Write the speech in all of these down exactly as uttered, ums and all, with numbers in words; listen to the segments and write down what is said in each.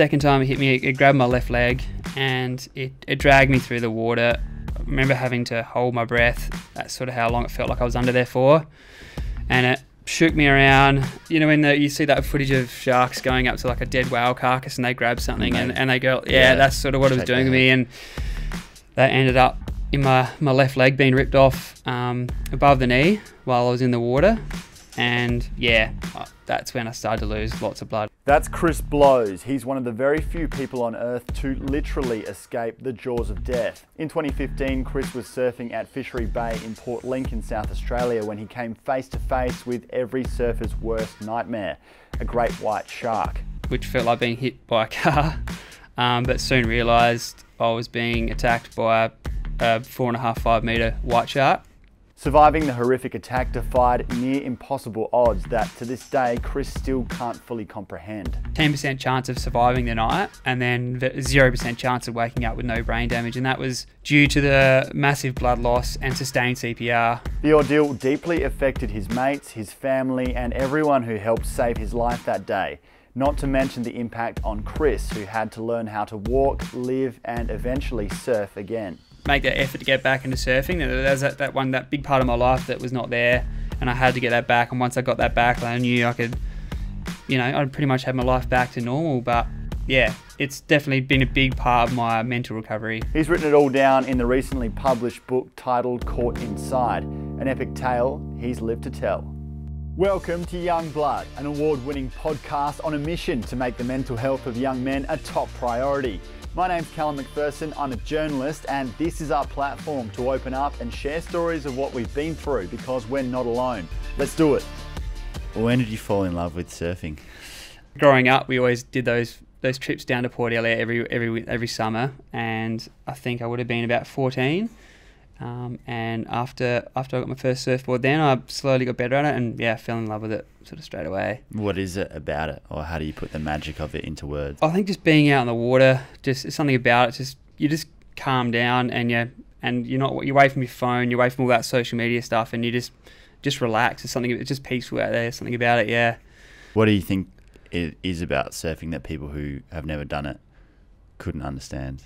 Second time it hit me, it grabbed my left leg and it, it dragged me through the water. I remember having to hold my breath. That's sort of how long it felt like I was under there for. And it shook me around. You know, when the, you see that footage of sharks going up to like a dead whale carcass and they grab something and, and they go, yeah, yeah, that's sort of what it was doing to me. And that ended up in my, my left leg being ripped off um, above the knee while I was in the water. And yeah, that's when I started to lose lots of blood. That's Chris Blowes. He's one of the very few people on earth to literally escape the jaws of death. In twenty fifteen, Chris was surfing at Fishery Bay in Port Lincoln, South Australia, when he came face to face with every surfer's worst nightmare, a great white shark. Which felt like being hit by a car, um, but soon realised I was being attacked by a four and a half, five metre white shark. Surviving the horrific attack defied near impossible odds that, to this day, Chris still can't fully comprehend. ten percent chance of surviving the night and then zero percent chance of waking up with no brain damage, and that was due to the massive blood loss and sustained C P R. The ordeal deeply affected his mates, his family, and everyone who helped save his life that day. Not to mention the impact on Chris, who had to learn how to walk, live, and eventually surf again. Make that effort to get back into surfing. There was that, that one, that big part of my life that was not there, and I had to get that back. And once I got that back, I knew I could, you know, I pretty much had my life back to normal. But yeah, it's definitely been a big part of my mental recovery. He's written it all down in the recently published book titled Caught Inside, an epic tale he's lived to tell. Welcome to Young Blood, an award-winning podcast on a mission to make the mental health of young men a top priority. My name's Callum McPherson, I'm a journalist, and this is our platform to open up and share stories of what we've been through, because we're not alone. Let's do it. Well, when did you fall in love with surfing? Growing up, we always did those those trips down to Port Elliot every, every, every summer, and I think I would have been about fourteen. Um, and after after I got my first surfboard, then I slowly got better at it, and yeah, I fell in love with it sort of straight away. What is it about it, or how do you put the magic of it into words? I think just being out on the water, just something about it. Just you just calm down, and you and you're not you're away from your phone, you're away from all that social media stuff, and you just just relax. It's something. It's just peaceful out there. Something about it, yeah. What do you think it is about surfing that people who have never done it couldn't understand?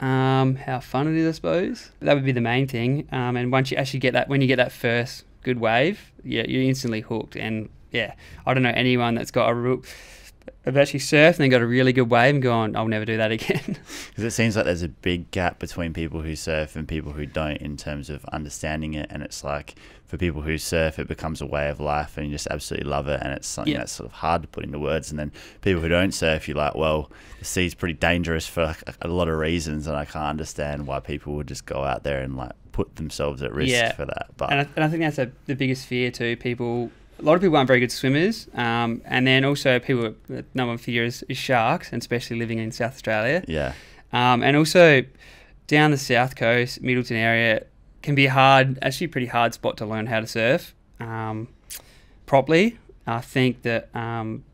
Um, how fun it is, I suppose. That would be the main thing. Um, and once you actually get that, when you get that first good wave, yeah, you're instantly hooked. And yeah, I don't know anyone that's got a real, I've actually surfed and then got a really good wave and gone, I'll never do that again. Because it seems like there's a big gap between people who surf and people who don't in terms of understanding it. And it's like, for people who surf, it becomes a way of life and you just absolutely love it. And it's something yeah. that's sort of hard to put into words. And then people who don't surf, you're like, well, the sea's pretty dangerous for like a lot of reasons. And I can't understand why people would just go out there and like put themselves at risk yeah. for that. But and I, and I think that's a, the biggest fear too. People... A lot of people aren't very good swimmers, um, and then also people that no one fears is sharks, and especially living in South Australia. Yeah. Um, and also down the south coast, Middleton area, can be hard, actually pretty hard spot to learn how to surf um, properly. I think that um,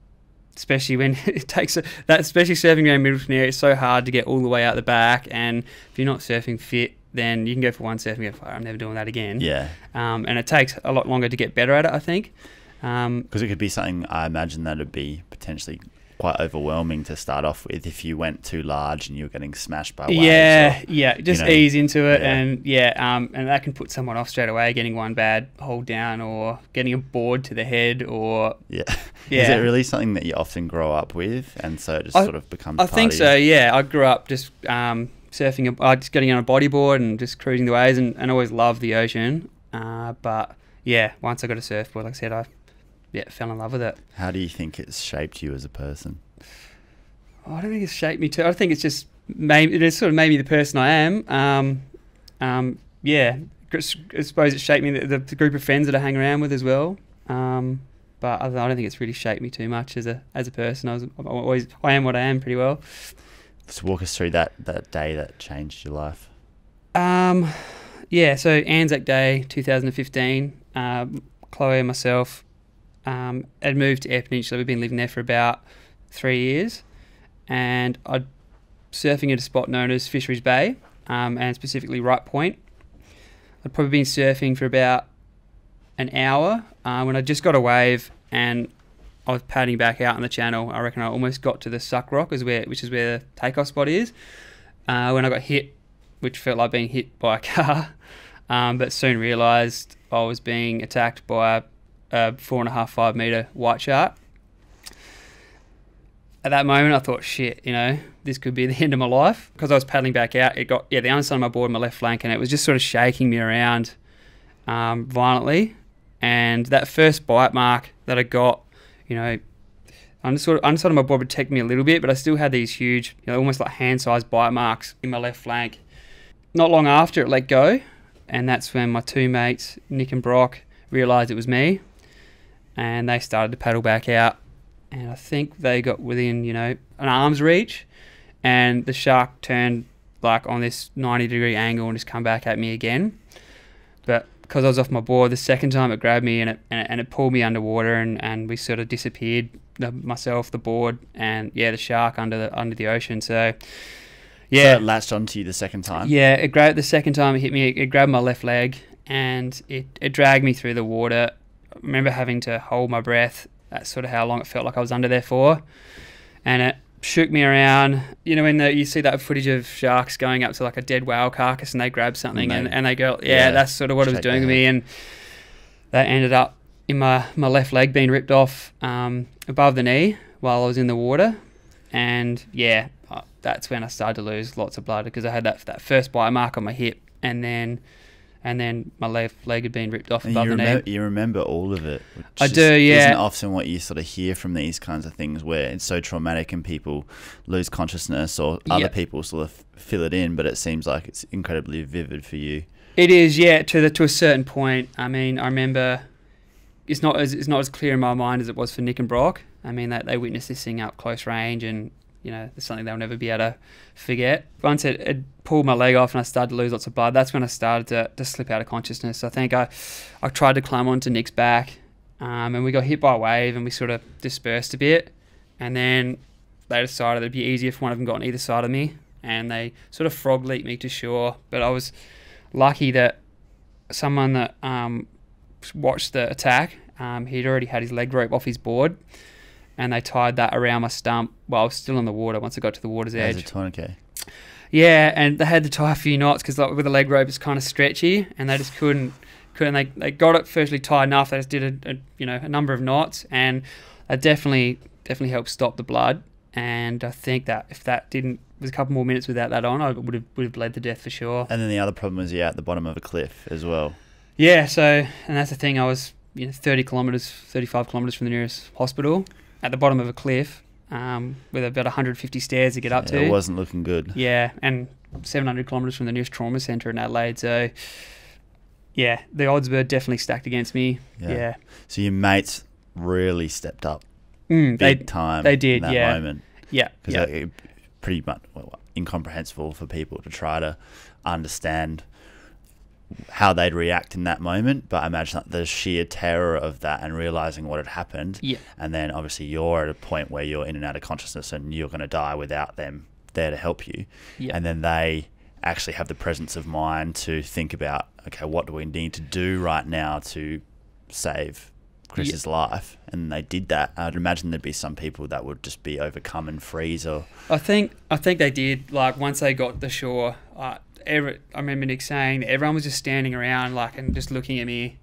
especially when it takes, a, that especially surfing around Middleton area, it's so hard to get all the way out the back, and if you're not surfing fit, then you can go for one surf and go, I'm never doing that again. Yeah. Um, and it takes a lot longer to get better at it, I think. Because um, it could be something, I imagine, that would be potentially quite overwhelming to start off with if you went too large and you were getting smashed by waves. Yeah, or, yeah, just you know, ease into it. Yeah. And yeah, um, and that can put someone off straight away, getting one bad hold down or getting a board to the head or... Yeah. yeah. Is it really something that you often grow up with and so it just I, sort of becomes I part think of so, you? Yeah. I grew up just... Um, surfing, uh, just getting on a bodyboard and just cruising the waves, and, and always loved the ocean. Uh, but yeah, once I got a surfboard, like I said, I yeah fell in love with it. How do you think it's shaped you as a person? Oh, I don't think it's shaped me too. I think it's just made, it's sort of made me the person I am. Um, um, yeah, I suppose it shaped me the, the group of friends that I hang around with as well. Um, but I don't think it's really shaped me too much as a as a person. I was I always I am what I am pretty well. Just walk us through that, that day that changed your life. Um, yeah, so Anzac Day two thousand fifteen, um, Chloe and myself um, had moved to Eyre Peninsula. We'd been living there for about three years. And I'd surfing at a spot known as Fisheries Bay, um, and specifically Right Point. I'd probably been surfing for about an hour uh, when I just got a wave and I was padding back out on the channel. I reckon I almost got to the suck rock, is where, which is where the takeoff spot is, uh, when I got hit, which felt like being hit by a car, um, but soon realised I was being attacked by a four and a half, five metre white shark. At that moment, I thought, shit, you know, this could be the end of my life. Because I was paddling back out, it got, yeah, the underside of my board, my left flank, and it was just sort of shaking me around um, violently. And that first bite mark that I got, you know, underside of my board protected me a little bit, but I still had these huge, you know, almost like hand-sized bite marks in my left flank. Not long after, it let go, and that's when my two mates, Nick and Brock, realised it was me, and they started to paddle back out. And I think they got within, you know, an arm's reach, and the shark turned like on this ninety degree angle and just come back at me again. But because I was off my board, the second time it grabbed me and it, and it, and it pulled me underwater, and, and we sort of disappeared, the, myself, the board, and yeah, the shark under the, under the ocean. So yeah. So it latched onto you the second time? Yeah, it grabbed, the second time it hit me, it, it grabbed my left leg and it, it dragged me through the water. I remember having to hold my breath. That's sort of how long it felt like I was under there for, and it shook me around. You know, when the, you see that footage of sharks going up to like a dead whale carcass and they grab something and, and they go, yeah, yeah, that's sort of what it was doing to me, and that ended up in my, my left leg being ripped off um, above the knee while I was in the water. And yeah, that's when I started to lose lots of blood, because I had that, that first bite mark on my hip, and then... and then my left leg had been ripped off above the knee. You remember all of it. Which I do, yeah. Isn't often what you sort of hear from these kinds of things, where it's so traumatic and people lose consciousness, or other yep. people sort of fill it in, but it seems like it's incredibly vivid for you. It is, yeah, to the, to a certain point. I mean, I remember it's not as it's not as clear in my mind as it was for Nick and Brock. I mean, they, they witnessed this thing up close range, and you know, it's something they'll never be able to forget. Once it, it pulled my leg off and I started to lose lots of blood, that's when I started to, to slip out of consciousness. I think I, I tried to climb onto Nick's back, um, and we got hit by a wave and we sort of dispersed a bit. And then they decided it'd be easier if one of them got on either side of me, and they sort of frog leaped me to shore. But I was lucky that someone that um, watched the attack, um, he'd already had his leg rope off his board, and they tied that around my stump while I was still in the water once I got to the water's edge. As a tourniquet. Yeah, and they had to tie a few knots, because like, with a leg rope it's kind of stretchy, and they just couldn't, couldn't they, they got it firstly tied enough, they just did a, a, you know, a number of knots, and that definitely, definitely helped stop the blood. And I think that if that didn't, was a couple more minutes without that on, I would have, would have bled to death for sure. And then the other problem was you're at the bottom of a cliff as well. Yeah, so, and that's the thing, I was, you know, thirty kilometres, thirty-five kilometres from the nearest hospital, at the bottom of a cliff, um, with about one hundred fifty stairs to get up yeah, to. It wasn't looking good. Yeah, and seven hundred kilometres from the nearest trauma centre in Adelaide. So, yeah, the odds were definitely stacked against me. Yeah. yeah. So your mates really stepped up mm, big they, time they did, in that yeah. moment. Yeah. Because yeah. it's pretty much incomprehensible for people to try to understand how they'd react in that moment, but I imagine like, the sheer terror of that and realising what had happened, yeah. and then obviously you're at a point where you're in and out of consciousness and you're going to die without them there to help you, yeah. and then they actually have the presence of mind to think about, okay, what do we need to do right now to save Chris's yeah. life? And they did that. I'd imagine there'd be some people that would just be overcome and freeze. Or I think I think they did. Like once they got to shore, uh, every, I remember Nick saying that everyone was just standing around, like, and just looking at me,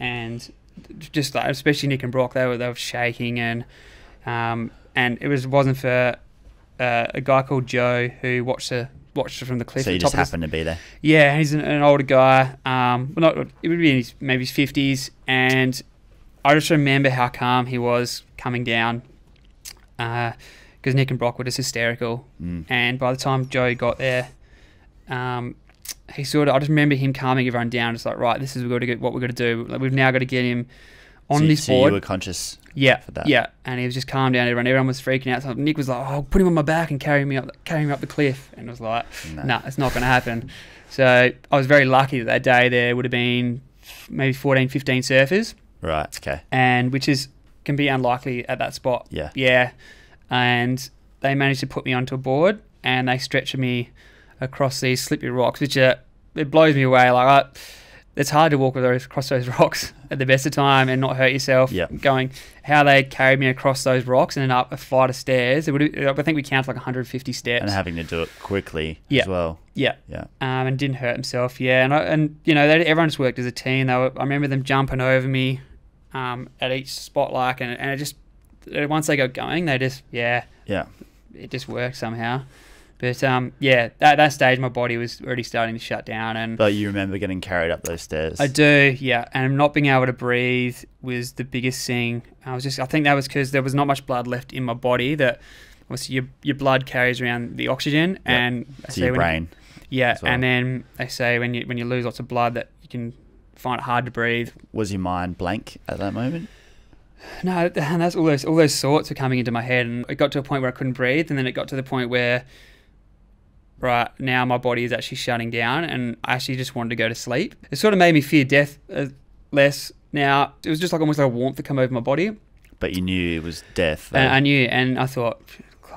and just like, especially Nick and Brock, they were they were shaking, and um, and it was wasn't for uh, a guy called Joe who watched the. watched it from the cliff. So you just happened to be there? Yeah, and he's an, an older guy. Um, well, not it would be in his, maybe his fifties, and I just remember how calm he was coming down, because uh, Nick and Brock were just hysterical. Mm. And by the time Joe got there, um, he sort of, I just remember him calming everyone down. Just like, right, this is what we've got to do. Like, we've now got to get him on so, this so board. So you were conscious yeah, for that? Yeah, and he was just calmed down everyone. Everyone was freaking out. So Nick was like, oh, put him on my back and carry me up, carry me up the cliff. And I was like, no, nah, it's not going to happen. So I was very lucky that that day there would have been maybe fourteen, fifteen surfers. Right, okay. And which is can be unlikely at that spot. Yeah. Yeah. And they managed to put me onto a board and they stretched me across these slippery rocks, which are, it blows me away. Like, I, it's hard to walk with those, across those rocks at the best of time and not hurt yourself. Yeah. Going, how they carried me across those rocks and then up a flight of stairs. It would, I think we counted like one hundred fifty steps. And having to do it quickly yeah. as well. Yeah. Yeah. Um, and didn't hurt himself. Yeah. And I, and you know, they, everyone just worked as a team. They were, I remember them jumping over me um, at each spot, like, and and it just once they got going, they just yeah. Yeah. It just worked somehow. But um, yeah, at that, that stage, my body was already starting to shut down. And but you remember getting carried up those stairs? I do, yeah. And not being able to breathe was the biggest thing. I was just, I think that was because there was not much blood left in my body. That obviously your your blood carries around the oxygen and yep. so your brain. You, yeah, well. And then they say when you when you lose lots of blood, that you can find it hard to breathe. Was your mind blank at that moment? No, and that's all those all those thoughts were coming into my head, and it got to a point where I couldn't breathe, and then it got to the point where. Right now my body is actually shutting down and I actually just wanted to go to sleep. It sort of made me fear death less now. It was just like almost like a warmth that come over my body. But you knew it was death. Though. And I knew, and I thought,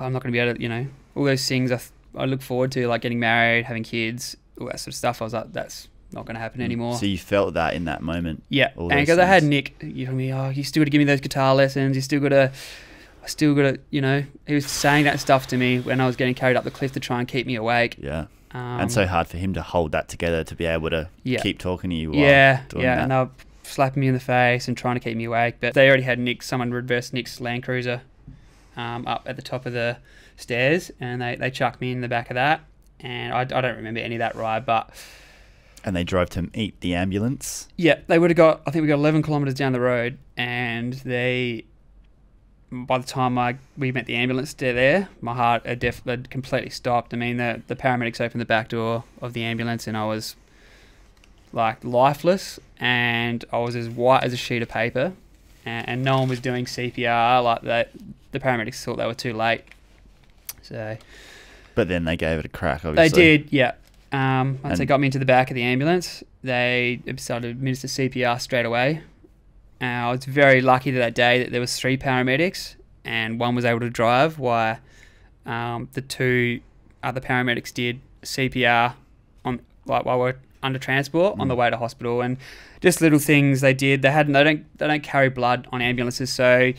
I'm not going to be able to, you know, all those things I, th I look forward to, like getting married, having kids, all that sort of stuff. I was like, that's not going to happen anymore. So you felt that in that moment? Yeah, and because I had Nick, you know me, oh, you still got to give me those guitar lessons, you still got to... still got to, you know, he was saying that stuff to me when I was getting carried up the cliff to try and keep me awake. Yeah. Um, and so hard for him to hold that together, to be able to yeah. keep talking to you while yeah, doing yeah. that. And they were slapping me in the face and trying to keep me awake. But they already had Nick, someone reversed Nick's Land Cruiser um, up at the top of the stairs, and they, they chucked me in the back of that. And I, I don't remember any of that ride, but... And they drove to meet the ambulance? Yeah, they would have got, I think we got eleven kilometres down the road, and they... By the time I, we met the ambulance there, my heart had, def had completely stopped. I mean, the, the paramedics opened the back door of the ambulance and I was, like, lifeless. And I was as white as a sheet of paper. And, and no one was doing C P R like that. The paramedics thought they were too late. So, but then they gave it a crack, obviously. They did, yeah. Um, once and they got me into the back of the ambulance, they started to administer C P R straight away. Uh, I was very lucky that, that day that there was three paramedics and one was able to drive, while um, the two other paramedics did C P R on like while we we're under transport mm. on the way to hospital, and just little things they did. They had they don't they don't carry blood on ambulances, so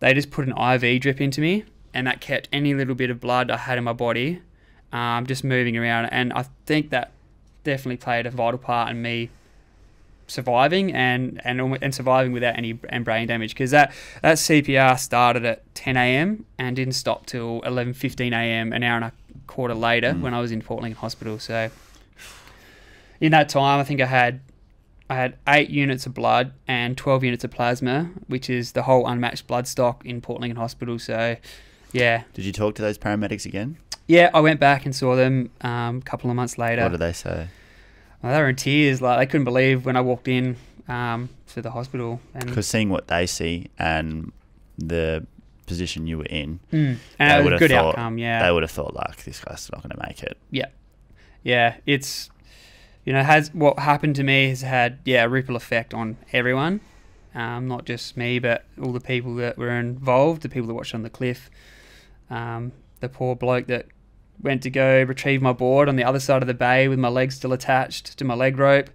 they just put an I V drip into me, and that kept any little bit of blood I had in my body um, just moving around, and I think that definitely played a vital part in me surviving and and and surviving without any and brain damage, because that that C P R started at ten A M and didn't stop till eleven fifteen A M an hour and a quarter later mm. when I was in Port Lincoln Hospital. So in that time, I think I had I had eight units of blood and twelve units of plasma, which is the whole unmatched blood stock in Port Lincoln Hospital. So yeah. Did you talk to those paramedics again? Yeah, I went back and saw them um, a couple of months later. What did they say? Well, they were in tears. Like, they couldn't believe when I walked in um, to the hospital. Because seeing what they see and the position you were in, mm. and it was a good thought, outcome. Yeah, they would have thought, like, this guy's not going to make it. Yeah, yeah. It's, you know, has what happened to me has had yeah a ripple effect on everyone, um, not just me, but all the people that were involved, the people that watched on the cliff, um, the poor bloke that. Went to go retrieve my board on the other side of the bay with my legs still attached to my leg rope,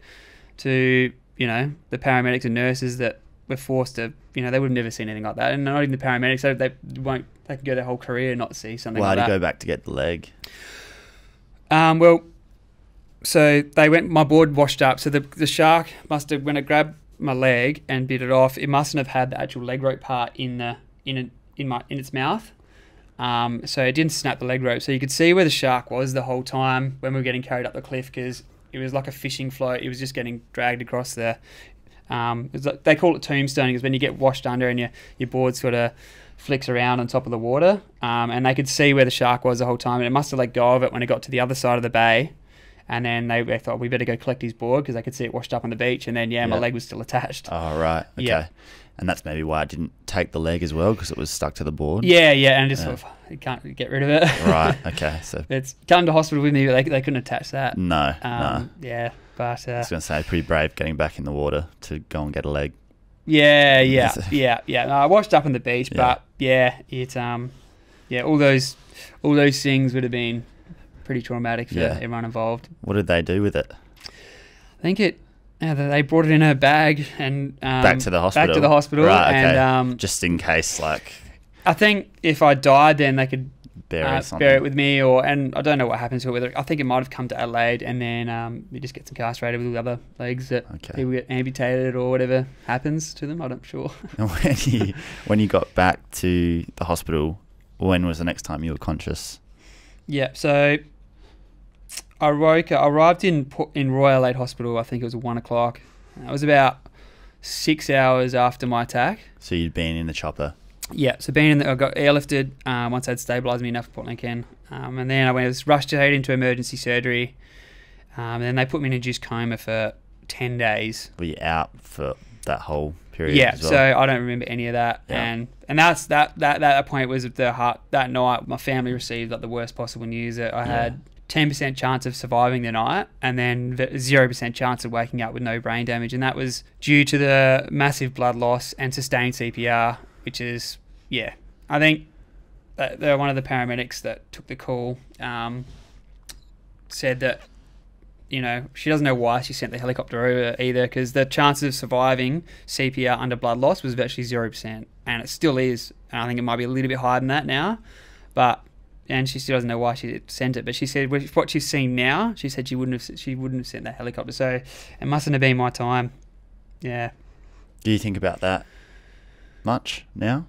to, you know, the paramedics and nurses that were forced to, you know, they would have never seen anything like that. And not even the paramedics, they, they won't, they can go their whole career and not see something like that. Why did you go back to get the leg? Um, well, so they went, my board washed up. So the, the shark must have, when it grabbed my leg and bit it off, it mustn't have had the actual leg rope part in, the, in, a, in, my, in its mouth. Um, so it didn't snap the leg rope, so you could see where the shark was the whole time when we were getting carried up the cliff, because it was like a fishing float. It was just getting dragged across there. Um, it was like, they call it tombstoning, because when you get washed under and your your board sort of flicks around on top of the water, um, and they could see where the shark was the whole time, and it must have let go of it when it got to the other side of the bay, and then they, they thought we better go collect his board, because they could see it washed up on the beach, and then yeah, yeah. my leg was still attached. Oh right, okay. Yeah. And that's maybe why I didn't take the leg as well, because it was stuck to the board. Yeah, yeah, and just yeah. sort of, you can't get rid of it. Right, okay. So it's come to hospital with me, but they, they couldn't attach that. No, um, no. Yeah, but... Uh, I was going to say, pretty brave getting back in the water to go and get a leg. Yeah, yeah, yeah, yeah. No, I washed up on the beach, yeah. but yeah, it, um, yeah, all those, all those things would have been pretty traumatic for yeah. everyone involved. What did they do with it? I think it Uh, they brought it in her bag and um, back to the hospital. Back to the hospital, right? Okay. And, um, just in case, like. I think if I died, then they could bury, uh, bury it with me, or and I don't know what happened to it. Whether I think it might have come to Adelaide, and then um, it just gets incarcerated with the other legs that okay. people get amputated or whatever happens to them. I'm not sure. when you when you got back to the hospital, when was the next time you were conscious? Yeah, so I woke. I arrived in in Royal Adelaide Hospital. I think it was one o'clock. It was about six hours after my attack. So you'd been in the chopper. Yeah, so being in the, I got airlifted um, once they'd stabilised me enough at Port Lincoln, um, and then I was rushed straight into emergency surgery, um, and then they put me in induced coma for ten days. Were you out for that whole period? Yeah, as well? So I don't remember any of that, yeah. and and that's that that that point was the heart. That night, my family received like the worst possible news that I yeah. had ten percent chance of surviving the night, and then zero percent chance of waking up with no brain damage, and that was due to the massive blood loss and sustained C P R. Which is, yeah, I think that they're one of the paramedics that took the call um, said that, you know, she doesn't know why she sent the helicopter over either, because the chances of surviving C P R under blood loss was virtually zero percent, and it still is. And I think it might be a little bit higher than that now, but and she still doesn't know why she sent it. But she said what she's seen now, she said she wouldn't have she wouldn't have sent that helicopter, so it mustn't have been my time. Yeah. Do you think about that much now?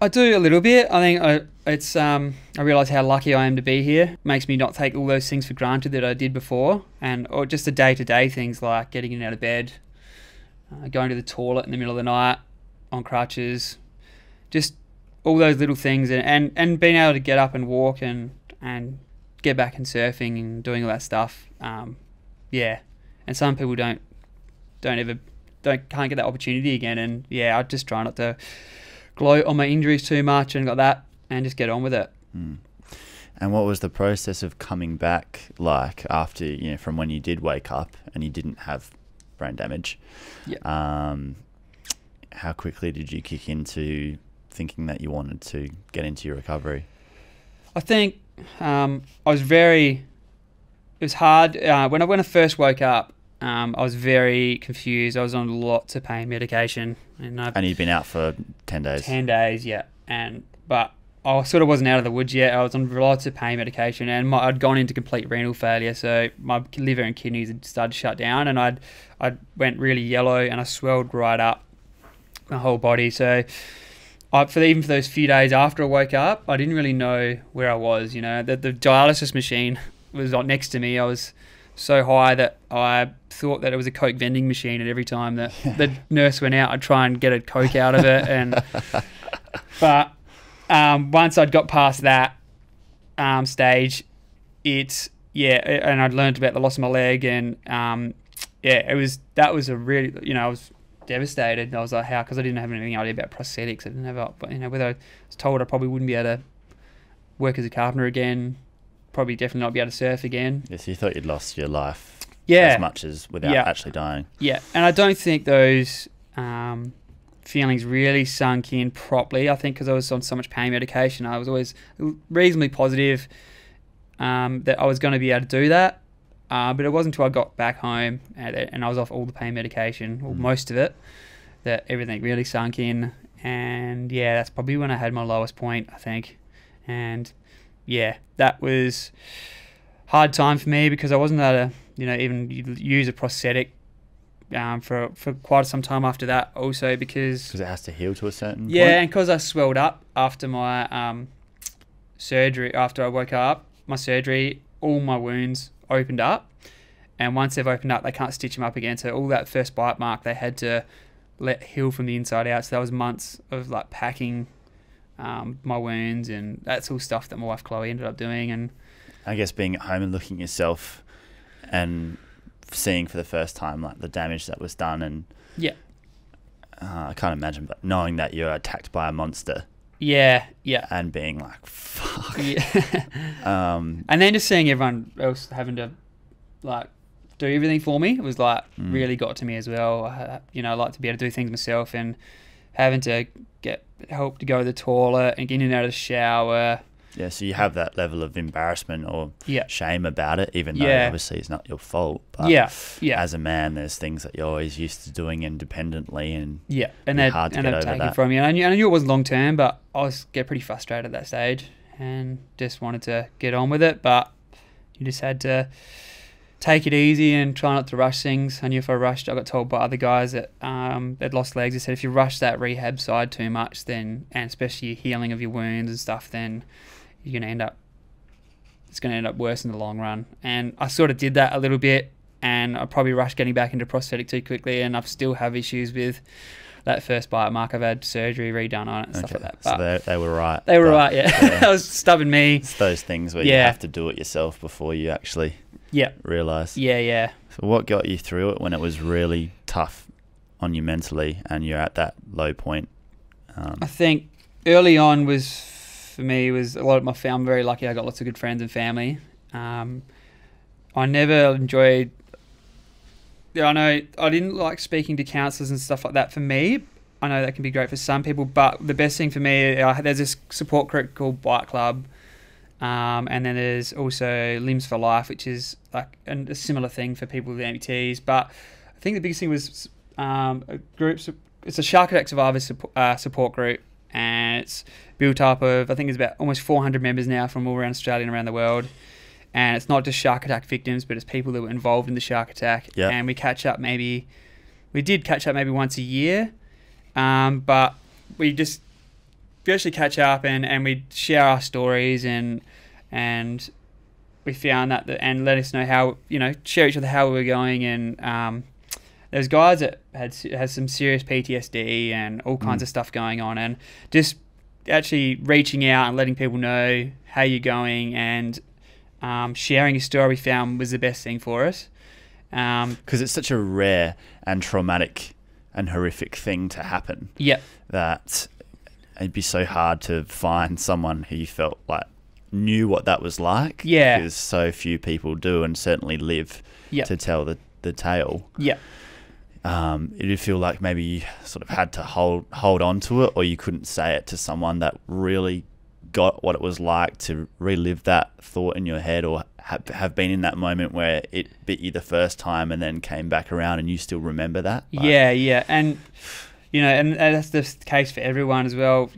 I do a little bit. I think I, it's um I realize how lucky I am to be here. It makes me not take all those things for granted that I did before, and or just the day-to-day things like getting in and out of bed, uh, going to the toilet in the middle of the night on crutches, just all those little things, and and, and being able to get up and walk and and get back and surfing and doing all that stuff. Um yeah, and some people don't don't ever Don't, can't get that opportunity again, and yeah, I just try not to gloat on my injuries too much and got that and just get on with it. Mm. And what was the process of coming back like after, you know, from when you did wake up and you didn't have brain damage? Yeah. Um, how quickly did you kick into thinking that you wanted to get into your recovery? I think um, I was very, it was hard. Uh, when, I, when I first woke up, Um, I was very confused. I was on lots of pain medication, and I've and you'd been out for ten days. Ten days, yeah. And but I sort of wasn't out of the woods yet. I was on lots of pain medication, and my, I'd gone into complete renal failure, so my liver and kidneys had started to shut down, and I'd I went really yellow, and I swelled right up my whole body. So, I, for the, even for those few days after I woke up, I didn't really know where I was. You know, the, the dialysis machine was not next to me. I was so high that I thought that it was a Coke vending machine, and every time that the nurse went out, I'd try and get a Coke out of it. And but um, once I'd got past that um, stage, it yeah, it, and I'd learned about the loss of my leg, and um, yeah, it was that was a really you know I was devastated. And I was like, how? Because I didn't have anything idea about prosthetics. I didn't have you know whether I was told I probably wouldn't be able to work as a carpenter again. Probably definitely not be able to surf again. Yes, yeah, so you thought you'd lost your life yeah. as much as without yeah. actually dying. Yeah, and I don't think those um, feelings really sunk in properly. I think because I was on so much pain medication, I was always reasonably positive um, that I was going to be able to do that. Uh, but it wasn't until I got back home and, and I was off all the pain medication, or mm. most of it, that everything really sunk in. And yeah, that's probably when I had my lowest point, I think. And yeah, that was hard time for me because I wasn't able to, you know, even use a prosthetic um, for for quite some time after that. Also because because it has to heal to a certain yeah, point. And because I swelled up after my um, surgery, after I woke up, my surgery, all my wounds opened up, and once they've opened up, they can't stitch them up again. So all that first bite mark, they had to let heal from the inside out. So that was months of like packing. Um, my wounds, and that's all stuff that my wife Chloe ended up doing. And I guess being at home and looking at yourself and seeing for the first time like the damage that was done, and yeah, uh, I can't imagine, but knowing that you're attacked by a monster, yeah, yeah, and being like fuck, yeah. um, and then just seeing everyone else having to like do everything for me was like mm. really got to me as well. I, you know, I like to be able to do things myself, and having to get help to go to the toilet and get in and out of the shower, Yeah, so you have that level of embarrassment or yeah. shame about it, even though yeah. obviously it's not your fault. But yeah. Yeah. as a man, there's things that you're always used to doing independently, and yeah, and it's hard to and get over that. From you. And I knew, I knew it wasn't long term, but I was get pretty frustrated at that stage and just wanted to get on with it. But you just had to take it easy and try not to rush things. I knew if I rushed, I got told by other guys that um, they'd lost legs. They said if you rush that rehab side too much, then, and especially your healing of your wounds and stuff, then you're going to end up, it's going to end up worse in the long run. And I sort of did that a little bit, and I probably rushed getting back into prosthetic too quickly, and I still have issues with that first bite mark. I've had surgery redone on it and okay. stuff like that. But so they, they were right. They were right, yeah. yeah. That was stubborn me. It's those things where yeah. you have to do it yourself before you actually... Yeah. Realise. Yeah, yeah. So what got you through it when it was really tough on you mentally and you're at that low point? Um, I think early on was, for me, was a lot of my family. I'm very lucky. I got lots of good friends and family. Um, I never enjoyed, yeah, I know, I didn't like speaking to counsellors and stuff like that for me. I know that can be great for some people, but the best thing for me, I, there's this support group called Bite Club. Um, and then there's also Limbs for Life, which is like a similar thing for people with amputees. But I think the biggest thing was um, a group. It's a shark attack survivor support, uh, support group, and it's built up of, I think there's about almost four hundred members now from all around Australia and around the world. And it's not just shark attack victims, but it's people that were involved in the shark attack. Yeah. And we catch up maybe, we did catch up maybe once a year, um, but we just... we actually catch up and, and we'd share our stories, and and we found that the, and let us know how, you know, share each other how we were going. And um, there was guys that had had some serious P T S D and all kinds mm. of stuff going on, and just actually reaching out and letting people know how you're going, and um, sharing a story we found was the best thing for us. Um, 'cause it's such a rare and traumatic and horrific thing to happen. Yeah. That... it'd be so hard to find someone who you felt like knew what that was like. Yeah. Because so few people do, and certainly live yep. to tell the, the tale. Yeah. Um, it'd feel like maybe you sort of had to hold, hold on to it, or you couldn't say it to someone that really got what it was like to relive that thought in your head, or have, have been in that moment where it bit you the first time and then came back around and you still remember that. Like, yeah, yeah. And... you know, and that's the case for everyone as well.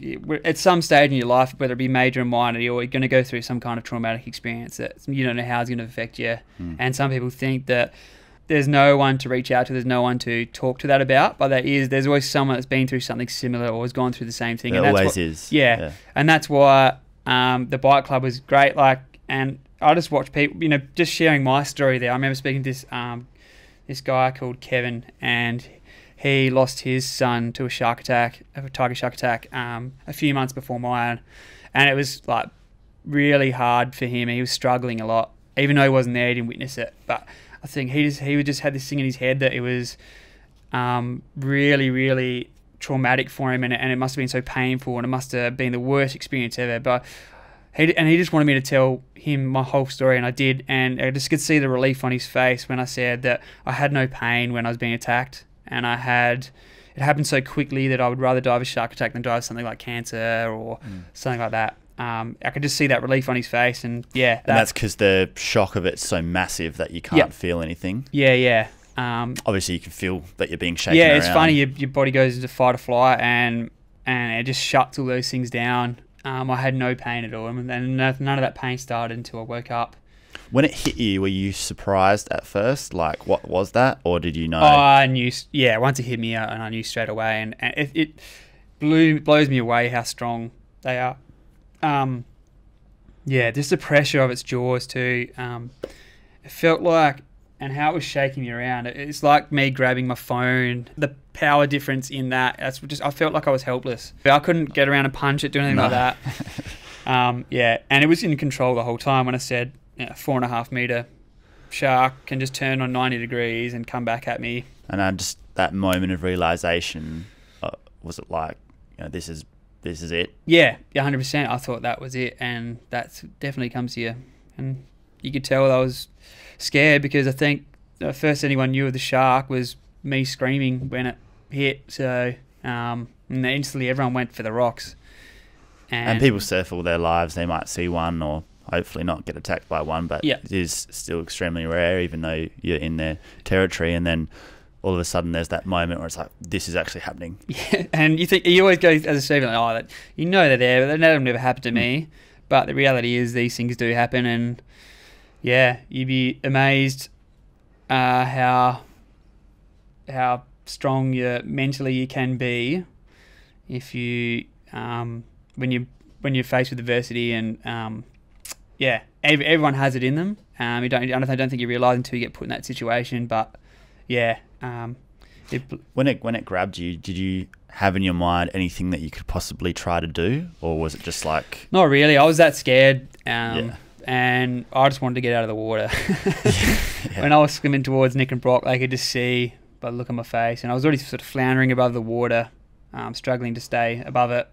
At some stage in your life, whether it be major or minor, you're going to go through some kind of traumatic experience that you don't know how it's going to affect you. Mm. And some people think that there's no one to reach out to, there's no one to talk to that about, but that is, there's always someone that's been through something similar or has gone through the same thing. There and that's always what, is. Yeah, yeah. And that's why um, the Bite Club was great. Like, and I just watched people, you know, just sharing my story there. I remember speaking to this, um, this guy called Kevin, and he lost his son to a shark attack, a tiger shark attack, um, a few months before mine. And it was like really hard for him. He was struggling a lot, even though he wasn't there, he didn't witness it. But I think he just he just had this thing in his head that it was um, really, really traumatic for him, and, and it must have been so painful, and it must have been the worst experience ever. But he and he just wanted me to tell him my whole story, and I did. And I just could see the relief on his face when I said that I had no pain when I was being attacked. And I had, it happened so quickly that I would rather die of a shark attack than die of something like cancer or mm. something like that. Um, I could just see that relief on his face, and yeah. That, and that's because the shock of it's so massive that you can't yep. feel anything. Yeah, yeah. Um, Obviously, you can feel that you're being shaken. Yeah, it's around. Funny. Your, your body goes into fight or flight, and and it just shuts all those things down. Um, I had no pain at all, and then none of that pain started until I woke up. When it hit you, were you surprised at first? Like, what was that? Or did you know? Oh, I knew, yeah, once it hit me, and I knew straight away. And, and it, it blew, blows me away how strong they are. Um, yeah, just the pressure of its jaws too. Um, it felt like, and how it was shaking me around. It, it's like me grabbing my phone. The power difference in that, that's just, I felt like I was helpless. I couldn't get around and punch it, do anything no. like that. um, yeah, and it was in control the whole time when I said, yeah, four and a half meter shark can just turn on ninety degrees and come back at me. And I just, that moment of realization, uh, was it like, you know, this is this is it? Yeah, one hundred percent. I thought that was it, and that's definitely comes here. And you could tell I was scared, because I think the first anyone knew of the shark was me screaming when it hit. So um, and instantly everyone went for the rocks. And, and people surf all their lives. They might see one or hopefully not get attacked by one, but yeah. it is still extremely rare, even though you're in their territory. And then all of a sudden there's that moment where it's like, this is actually happening. Yeah, and you think, you always go as a Stephen, like, oh, that, you know they're there, but that'll never happen to me. But the reality is these things do happen, and yeah, you'd be amazed uh, how how strong you mentally you can be if you um, when you when you're faced with adversity, and um, yeah, every, everyone has it in them. Um, you don't, I don't think you realise until you get put in that situation, but yeah. Um, it, when it when it grabbed you, did you have in your mind anything that you could possibly try to do, or was it just like? Not really. I was that scared, um, yeah. and I just wanted to get out of the water. yeah. Yeah. When I was swimming towards Nick and Brock, they could just see by the look on my face, and I was already sort of floundering above the water, um, struggling to stay above it.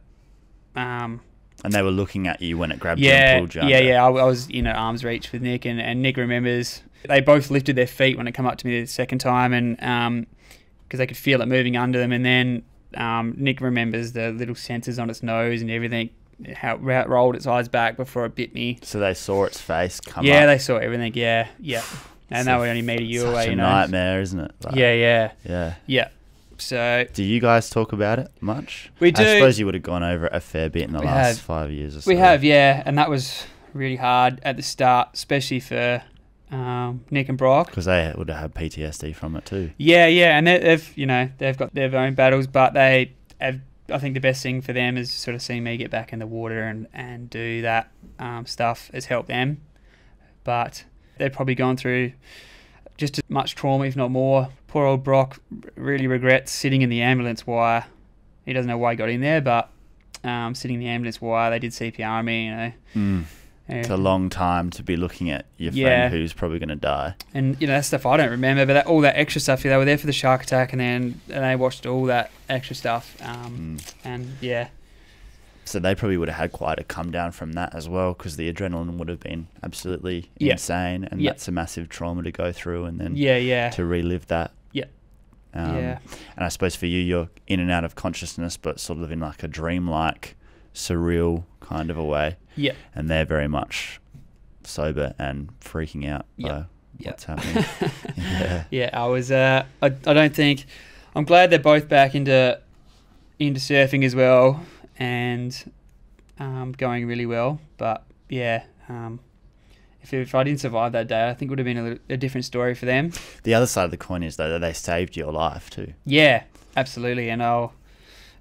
Um, and they were looking at you when it grabbed yeah, you and pulled you. Yeah, yeah, yeah. I, I was, you know, arm's reach with Nick, and, and Nick remembers. They both lifted their feet when it came up to me the second time, and because um, they could feel it moving under them. And then um, Nick remembers the little sensors on its nose and everything, how it rolled its eyes back before it bit me. So they saw its face come yeah, up. Yeah, they saw everything. Yeah, yeah. And so they were only made a year away. Such a you know? nightmare, isn't it? Like, yeah, yeah, yeah, yeah. So, do you guys talk about it much? We do. I suppose you would have gone over it a fair bit in the we last have. five years or so. We have, yeah, and that was really hard at the start, especially for. Um, Nick and Brock, because they would have had P T S D from it too. Yeah, yeah, and they've you know they've got their own battles, but they have. I think the best thing for them is sort of seeing me get back in the water and and do that um, stuff has helped them. But they've probably gone through just as much trauma, if not more. Poor old Brock really regrets sitting in the ambulance wire. He doesn't know why he got in there, but um, sitting in the ambulance wire, they did C P R on me, you know. Mm. It's a long time to be looking at your friend yeah. who's probably going to die. And, you know, that stuff I don't remember, but that, all that extra stuff, yeah, they were there for the shark attack, and then and they watched all that extra stuff. Um, mm. And, yeah. So they probably would have had quite a come down from that as well, because the adrenaline would have been absolutely yeah. insane, and yeah. that's a massive trauma to go through, and then yeah, yeah. to relive that. Yeah. Um, yeah. And I suppose for you, you're in and out of consciousness, but sort of in like a dreamlike, surreal kind of a way. Yeah, and they're very much sober and freaking out yep. by yep. what's happening. yeah, yeah. I was. Uh, I. I don't think. I'm glad they're both back into into surfing as well, and um, going really well. But yeah, um, if if I didn't survive that day, I think it would have been a, little, a different story for them. The other side of the coin is though that they saved your life too. Yeah, absolutely, and I'll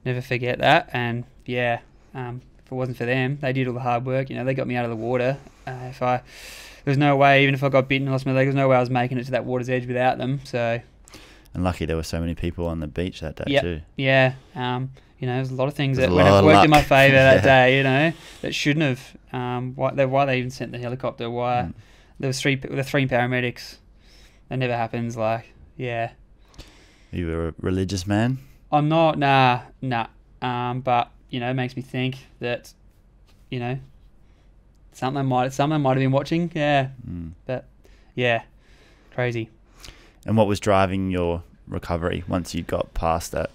never forget that. And yeah. Um, If it wasn't for them, they did all the hard work. You know, they got me out of the water. Uh, if I, there was no way, even if I got bitten and lost my leg, there was no way I was making it to that water's edge without them. So, and lucky there were so many people on the beach that day yep, too. Yeah, um, you know, there's a lot of things there's that worked luck. in my favour yeah. that day. You know, that shouldn't have. Um, why they, why they even sent the helicopter? Why mm. there was three, the three paramedics. That never happens. Like, yeah. Are you a religious man? I'm not. Nah, nah. Um, but. You know, it makes me think that, you know, someone might someone might have been watching. Yeah. Mm. But, yeah, crazy. And what was driving your recovery once you got past that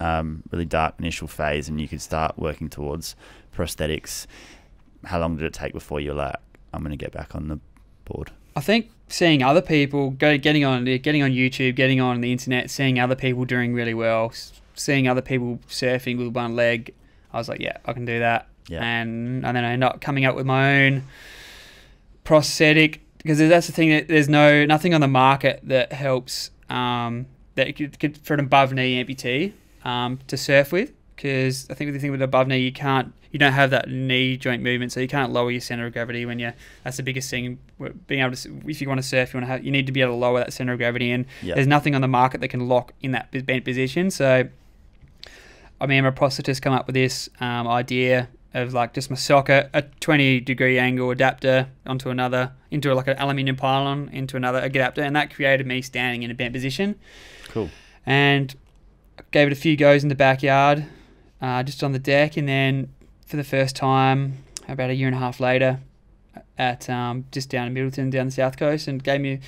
um, really dark initial phase and you could start working towards prosthetics? How long did it take before you were like, I'm going to get back on the board? I think seeing other people, go getting on, getting on YouTube, getting on the internet, seeing other people doing really well, seeing other people surfing with one leg, I was like, yeah, I can do that. Yeah. And, and then I end up coming up with my own prosthetic, because that's the thing, that there's no nothing on the market that helps, um, that could, could, for an above-knee amputee um, to surf with, because I think with the thing with above-knee, you can't, you don't have that knee joint movement, so you can't lower your centre of gravity when you're, that's the biggest thing, being able to, if you want to surf, you want to have, you need to be able to lower that centre of gravity, and yeah. there's nothing on the market that can lock in that bent position, so... I mean, my prosthetist come up with this um, idea of like just my socket, a twenty degree angle adapter onto another, into like an aluminium pylon, into another adapter, and that created me standing in a bent position. Cool. And gave it a few goes in the backyard, uh, just on the deck, and then for the first time, about a year and a half later, at um, just down in Middleton, down the south coast, and gave me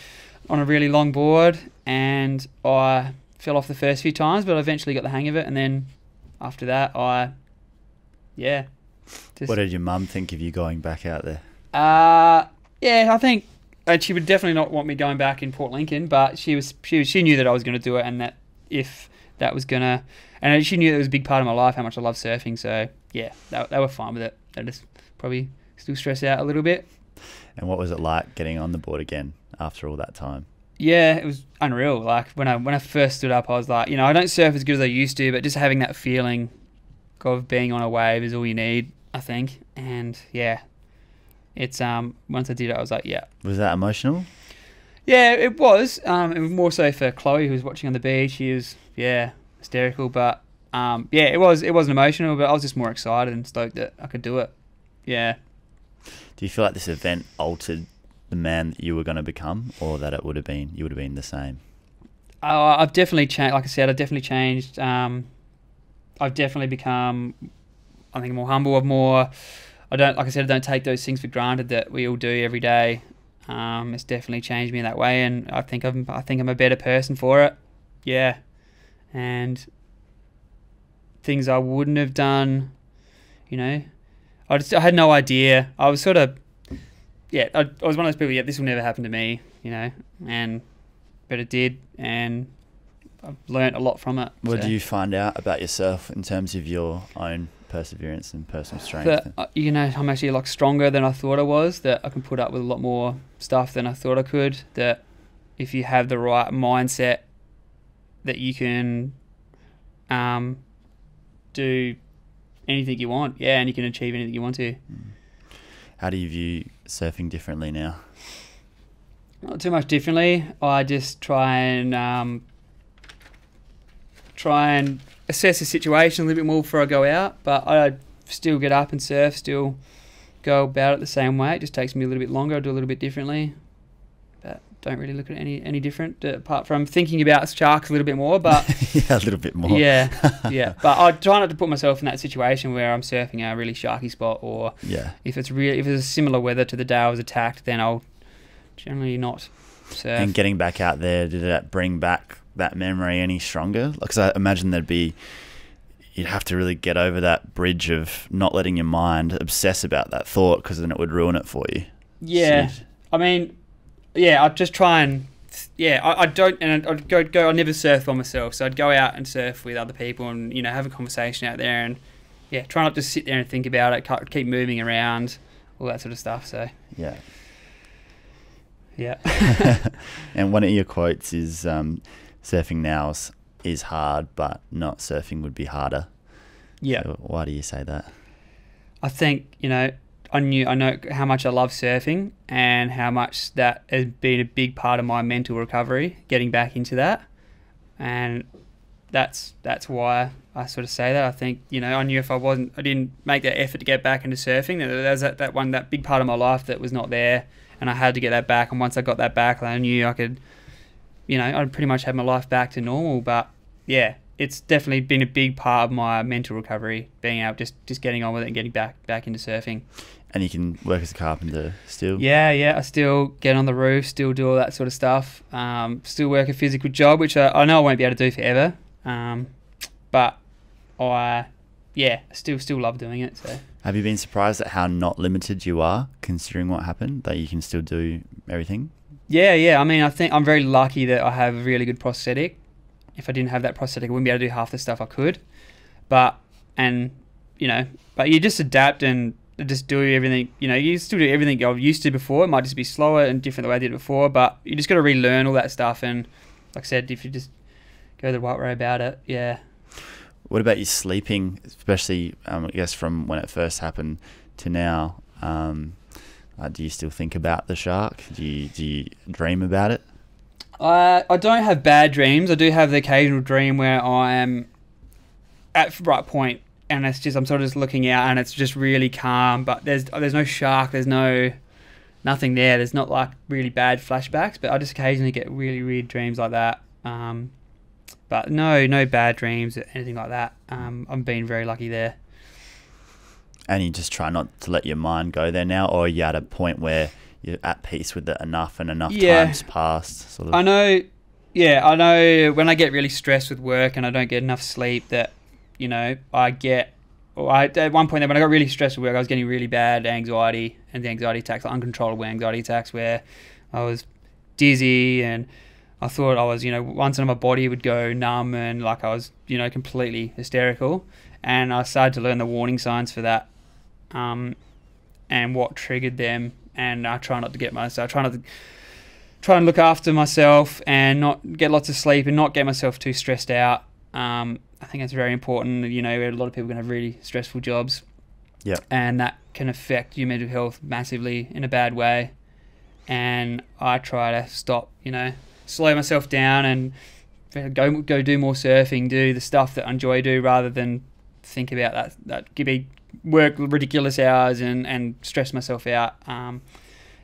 on a really long board, and I fell off the first few times, but I eventually got the hang of it, and then... After that, I, yeah, Just, what did your mum think of you going back out there? Uh, yeah, I think and she would definitely not want me going back in Port Lincoln, but she was she she knew that I was going to do it, and that if that was going to... And she knew it was a big part of my life, how much I love surfing, so yeah, they, they were fine with it. They just probably still stress out a little bit. And what was it like getting on the board again after all that time? Yeah, it was unreal. Like when I when I first stood up, I was like, you know, I don't surf as good as I used to, but just having that feeling of being on a wave is all you need, I think. And yeah, it's um once I did it, I was like, yeah. Was that emotional? Yeah, it was. Um, it was more so for Chloe, who was watching on the beach. She was yeah hysterical, but um yeah, it was it wasn't emotional, but I was just more excited and stoked that I could do it. Yeah. Do you feel like this event altered the man that you were going to become, or that it would have been, you would have been the same? Oh, I've definitely changed. Like I said, I've definitely changed. Um, I've definitely become, I think, more humble. I've more, I don't, like I said, I don't take those things for granted that we all do every day. Um, it's definitely changed me in that way, and I think I'm, I think I'm a better person for it. Yeah, and things I wouldn't have done, you know, I just, I had no idea. I was sort of. Yeah, I, I was one of those people, yeah, this will never happen to me, you know, and but it did, and I've learnt a lot from it. What so. do you find out about yourself in terms of your own perseverance and personal strength? That, uh, you know, I'm actually a lot stronger than I thought I was, that I can put up with a lot more stuff than I thought I could, that if you have the right mindset that you can um, do anything you want, yeah, and you can achieve anything you want to. Mm. How do you view surfing differently now? Not too much differently. I just try and um, try and assess the situation a little bit more before I go out, but I still get up and surf, still go about it the same way. It just takes me a little bit longer. I do a little bit differently, but don't really look at any any different apart from thinking about sharks a little bit more. But yeah, a little bit more. Yeah, yeah. But I try not to put myself in that situation where I'm surfing a really sharky spot, or yeah, if it's really if it's similar weather to the day I was attacked, then I'll generally not surf. And getting back out there, did that bring back that memory any stronger? Because I imagine there'd be, you'd have to really get over that bridge of not letting your mind obsess about that thought, because then it would ruin it for you. Yeah, so I mean. Yeah, I'd just try and, yeah, I, I don't, and I'd go, go, I never surf by myself, so I'd go out and surf with other people and, you know, have a conversation out there and, yeah, try not to sit there and think about it, keep moving around, all that sort of stuff, so. Yeah. Yeah. And one of your quotes is, um, surfing now is, is hard, but not surfing would be harder. Yeah. So why do you say that? I think, you know, I knew I know how much I love surfing and how much that has been a big part of my mental recovery, getting back into that, and that's that's why I sort of say that. I think, you know, I knew if I wasn't, I didn't make that effort to get back into surfing, there's that that one that big part of my life that was not there, and I had to get that back. And once I got that back, I knew I could, you know, I'd pretty much have my life back to normal. But yeah, it's definitely been a big part of my mental recovery, being able just just getting on with it and getting back back into surfing. And you can work as a carpenter still? Yeah, yeah. I still get on the roof, still do all that sort of stuff. Um, still work a physical job, which I, I know I won't be able to do forever. Um, but I, yeah, still still love doing it. So. Have you been surprised at how not limited you are, considering what happened, that you can still do everything? Yeah, yeah. I mean, I think I'm very lucky that I have a really good prosthetic. If I didn't have that prosthetic, I wouldn't be able to do half the stuff I could. But, and, you know, but you just adapt and just do everything, you know, you still do everything I've used to before. It might just be slower and different the way I did it before, but you just got to relearn all that stuff. And like I said, if you just go the right way about it, yeah. What about your sleeping, especially, um, I guess, from when it first happened to now? Um, uh, do you still think about the shark? Do you, do you dream about it? I, I don't have bad dreams. I do have the occasional dream where I am at Right Point and it's just, I'm sort of just looking out and it's just really calm, but there's there's no shark, there's no nothing there. There's not like really bad flashbacks, but I just occasionally get really weird dreams like that. Um, but no, no bad dreams or anything like that. Um, I'm being very lucky there. And you just try not to let your mind go there now, or you're at a point where you're at peace with it enough and enough yeah. time's passed? Sort of. I know, yeah, I know when I get really stressed with work and I don't get enough sleep that, you know, I get oh, I, at one point there, when I got really stressed at work, I was getting really bad anxiety and the anxiety attacks, like uncontrollable anxiety attacks, where I was dizzy and I thought I was, you know, once in my body would go numb and like I was, you know, completely hysterical. And I started to learn the warning signs for that, um, and what triggered them. And I try not to get myself, I try not to try and look after myself and not get lots of sleep and not get myself too stressed out. Um, I think that's very important. You know, a lot of people can have really stressful jobs, yeah, and that can affect your mental health massively in a bad way. And I try to stop, you know, slow myself down and go go do more surfing, do the stuff that I enjoy do, rather than think about that. That could be work ridiculous hours and and stress myself out. Um,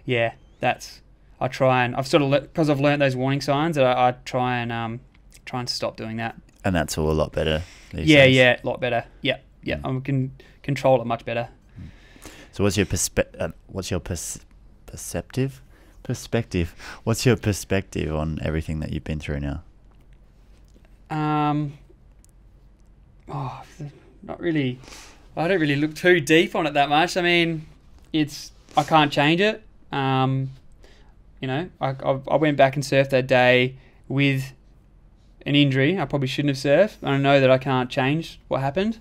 yeah, that's I try and I've sort of because I've learned those warning signs that I, I try and um try and stop doing that. And that's all a lot better these yeah, days. Yeah, a lot better. Yeah, yeah, mm. I can control it much better. Mm. So, what's your perspe- uh, What's your pers perceptive? Perspective. What's your perspective on everything that you've been through now? Um. Oh, not really. I don't really look too deep on it that much. I mean, it's I can't change it. Um, you know, I I, I went back and surfed that day with an injury. I probably shouldn't have surfed. I know that I can't change what happened,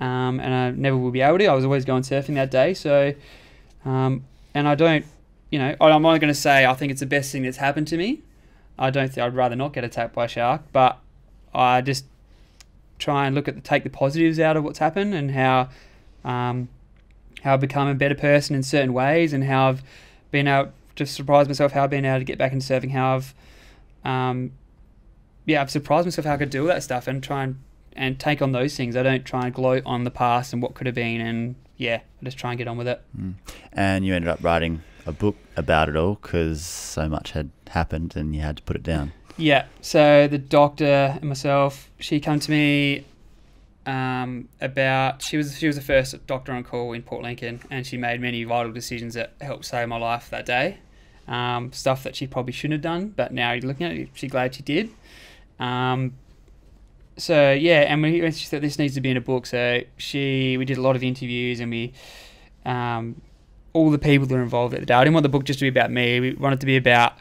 um, and I never will be able to. I was always going surfing that day, so um, and I don't, you know, I'm not going to say I think it's the best thing that's happened to me. I don't think I'd rather not get attacked by a shark, but I just try and look at the, take the positives out of what's happened and how um, how I've become a better person in certain ways and how I've been able to surprise myself, how I've been able to get back into surfing, how I've um, yeah, I've surprised myself how I could do all that stuff and try and, and take on those things. I don't try and gloat on the past and what could have been, and yeah, I just try and get on with it. Mm. And you ended up writing a book about it all because so much had happened and you had to put it down. Yeah, so the doctor and myself, she came to me um, about, she was, she was the first doctor on call in Port Lincoln, and she made many vital decisions that helped save my life that day. Um, stuff that she probably shouldn't have done, but now you're looking at it, she's glad she did. Um, so yeah, and we, she said this needs to be in a book. So she, we did a lot of interviews, and we, um, all the people that were involved at the day. I didn't want the book just to be about me. We wanted it to be about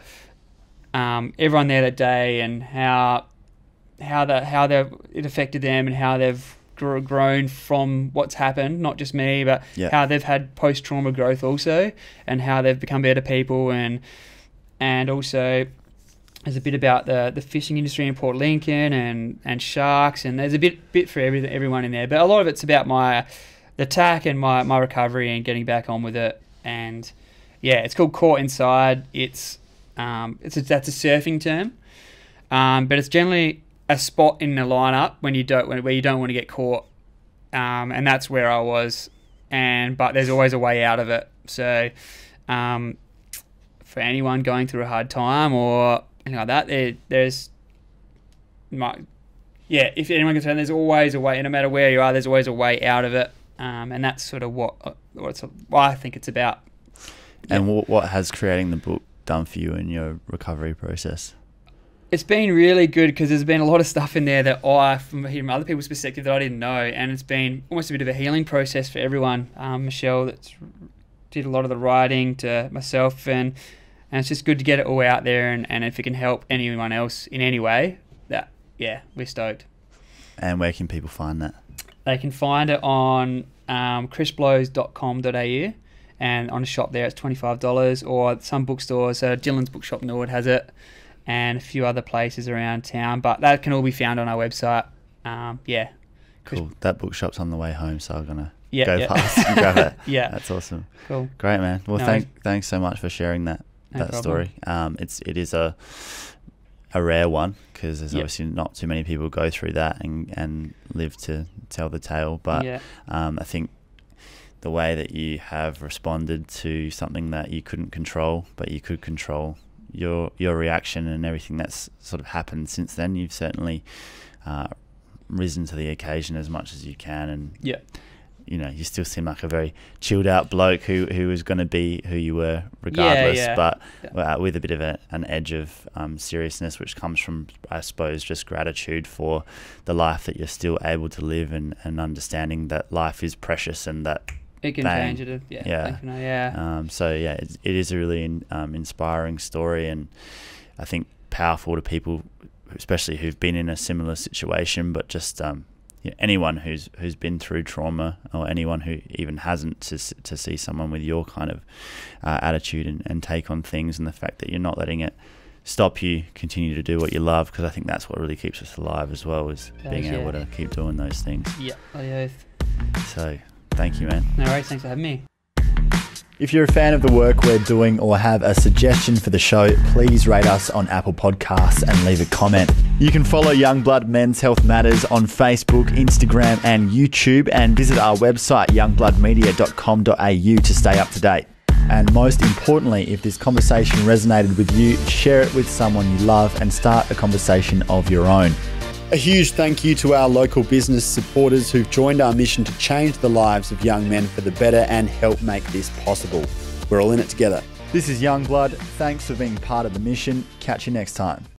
um, everyone there that day and how how that how that it affected them and how they've grown from what's happened. Not just me, but yeah, how they've had post trauma growth also, and how they've become better people, and and also. There's a bit about the the fishing industry in Port Lincoln and and sharks, and there's a bit bit for every, everyone in there. But a lot of it's about my the attack and my my recovery and getting back on with it. And yeah, it's called Caught Inside. It's um it's a, that's a surfing term, um, but it's generally a spot in the lineup when you don't when, where you don't want to get caught, um, and that's where I was. And but there's always a way out of it. So um, for anyone going through a hard time or anything like that, there, there's, my, yeah, if anyone can turn, there's always a way, no matter where you are, there's always a way out of it, um, and that's sort of what, what, it's, what I think it's about. Yeah. And what, what has creating the book done for you in your recovery process? It's been really good because there's been a lot of stuff in there that I, from other people's perspective, that I didn't know, and it's been almost a bit of a healing process for everyone. Um, Michelle that's, did a lot of the writing to myself, and And it's just good to get it all out there, and, and if it can help anyone else in any way, that, yeah, we're stoked. And where can people find that? They can find it on um, chris blowes dot com dot A U, and on a shop there it's twenty-five dollars, or some bookstores, so Dylan's Bookshop Norwood has it, and a few other places around town, but that can all be found on our website. Um, yeah. Chris cool. That bookshop's on the way home, so I'm going to... Yeah, go yeah. past and grab it. Yeah. That's awesome. Cool. Great, man. Well, no, thank, thanks so much for sharing that. No that problem. story. Um, it's it is a a rare one because there's yep. obviously not too many people go through that and and live to tell the tale. But yeah. um, I think the way that you have responded to something that you couldn't control, but you could control your your reaction and everything that's sort of happened since then, you've certainly uh, risen to the occasion as much as you can, and yeah. you know, you still seem like a very chilled out bloke who who was going to be who you were regardless, yeah, yeah. but yeah. Uh, with a bit of a, an edge of um, seriousness, which comes from, I suppose, just gratitude for the life that you're still able to live, and, and understanding that life is precious and that it can bang. change it. Yeah, yeah. Can, yeah. Um, so yeah, it, it is a really in, um, inspiring story, and I think powerful to people, especially who've been in a similar situation, but just um, you know, anyone who's who's been through trauma, or anyone who even hasn't, to to see someone with your kind of uh, attitude and, and take on things, and the fact that you're not letting it stop you, continue to do what you love, because I think that's what really keeps us alive as well, is that being is, able yeah. to keep doing those things. Yeah, on the earth. So thank you, man. No worries, thanks for having me. If you're a fan of the work we're doing or have a suggestion for the show, please rate us on Apple Podcasts and leave a comment. You can follow Young Blood Men's Health Matters on Facebook, Instagram and YouTube, and visit our website young blood media dot com dot a u to stay up to date. And most importantly, if this conversation resonated with you, share it with someone you love and start a conversation of your own. A huge thank you to our local business supporters who've joined our mission to change the lives of young men for the better and help make this possible. We're all in it together. This is Young Blood. Thanks for being part of the mission. Catch you next time.